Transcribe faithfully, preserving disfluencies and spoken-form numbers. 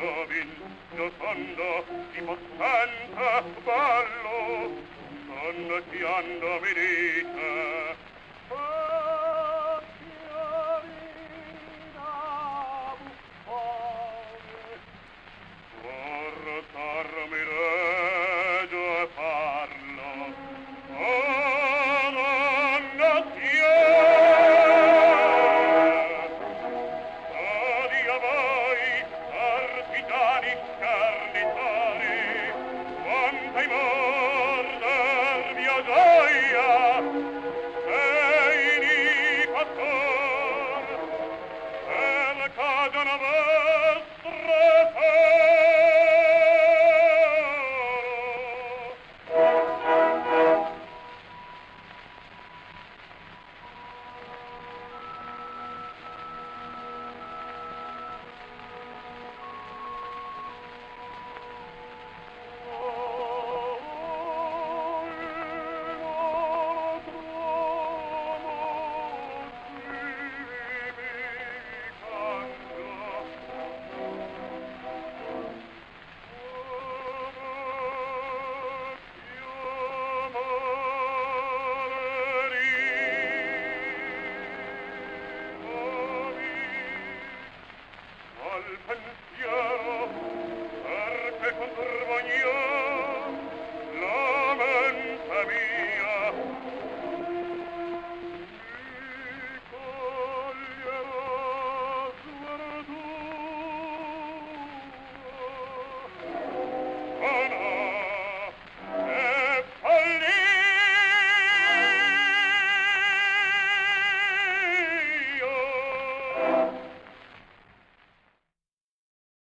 nobile, rotondo, importante, bello, quando ti ando mi dice.